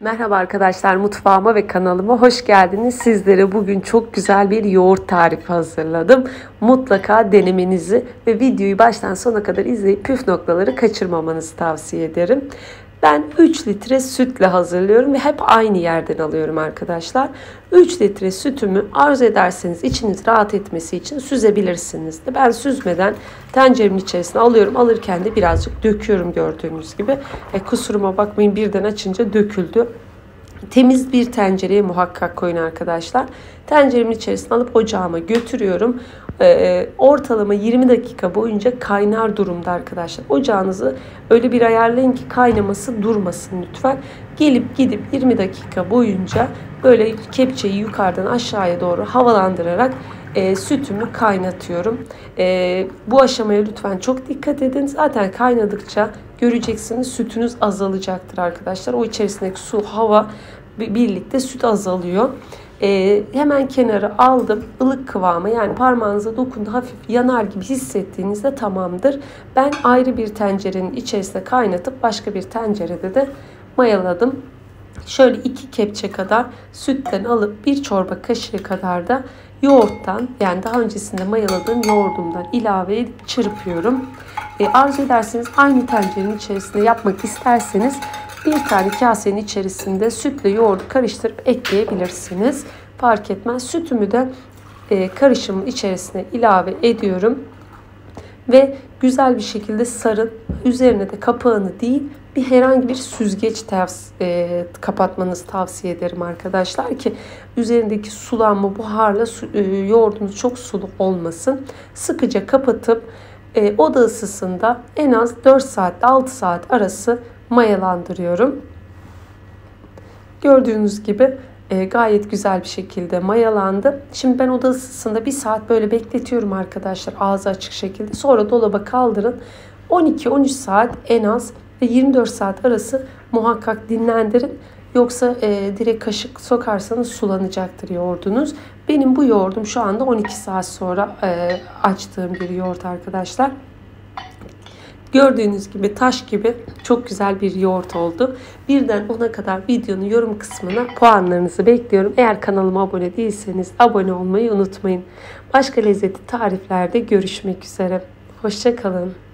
Merhaba arkadaşlar, mutfağıma ve kanalıma hoş geldiniz. Sizlere bugün çok güzel bir yoğurt tarifi hazırladım. Mutlaka denemenizi ve videoyu baştan sona kadar izleyip püf noktaları kaçırmamanızı tavsiye ederim. Ben 3 litre sütle hazırlıyorum ve hep aynı yerden alıyorum arkadaşlar. 3 litre sütümü arzu ederseniz içiniz rahat etmesi için süzebilirsiniz de. Ben süzmeden tenceremin içerisine alıyorum. Alırken de birazcık döküyorum gördüğünüz gibi. Kusuruma bakmayın, birden açınca döküldü. Temiz bir tencereye muhakkak koyun arkadaşlar. Tenceremin içerisine alıp ocağıma götürüyorum. Ortalama 20 dakika boyunca kaynar durumda arkadaşlar. Ocağınızı öyle bir ayarlayın ki kaynaması durmasın lütfen. Gelip gidip 20 dakika boyunca böyle kepçeyi yukarıdan aşağıya doğru havalandırarak sütümü kaynatıyorum. Bu aşamaya lütfen çok dikkat edin. Zaten kaynadıkça göreceksiniz sütünüz azalacaktır arkadaşlar. O içerisindeki su, hava birlikte süt azalıyor. Hemen kenara aldım. Ilık kıvama, yani parmağınıza dokundu hafif yanar gibi hissettiğinizde tamamdır. Ben ayrı bir tencerenin içerisinde kaynatıp başka bir tencerede de mayaladım. Şöyle 2 kepçe kadar sütten alıp 1 çorba kaşığı kadar da yoğurttan, yani daha öncesinde mayaladığım yoğurdumdan ilave edip çırpıyorum. Arzu ederseniz aynı tencerenin içerisinde yapmak isterseniz bir tane kasenin içerisinde sütle yoğurdu karıştırıp ekleyebilirsiniz. Fark etmez. Sütümü de karışımın içerisine ilave ediyorum. Ve güzel bir şekilde sarın. Üzerine de kapağını değil, bir herhangi bir süzgeç kapatmanızı tavsiye ederim arkadaşlar ki üzerindeki sulanma, buharla yoğurdunuz çok sulu olmasın. Sıkıca kapatıp oda ısısında en az 4 saatte 6 saat arası mayalandırıyorum. Gördüğünüz gibi gayet güzel bir şekilde mayalandı. Şimdi ben oda ısısında 1 saat böyle bekletiyorum arkadaşlar, ağzı açık şekilde. Sonra dolaba kaldırın. 12-13 saat en az ve 24 saat arası muhakkak dinlendirin. Yoksa direkt kaşık sokarsanız sulanacaktır yoğurdunuz. Benim bu yoğurdum şu anda 12 saat sonra açtığım bir yoğurt arkadaşlar. Gördüğünüz gibi taş gibi çok güzel bir yoğurt oldu. Birden 10'a kadar videonun yorum kısmına puanlarınızı bekliyorum. Eğer kanalıma abone değilseniz abone olmayı unutmayın. Başka lezzetli tariflerde görüşmek üzere. Hoşça kalın.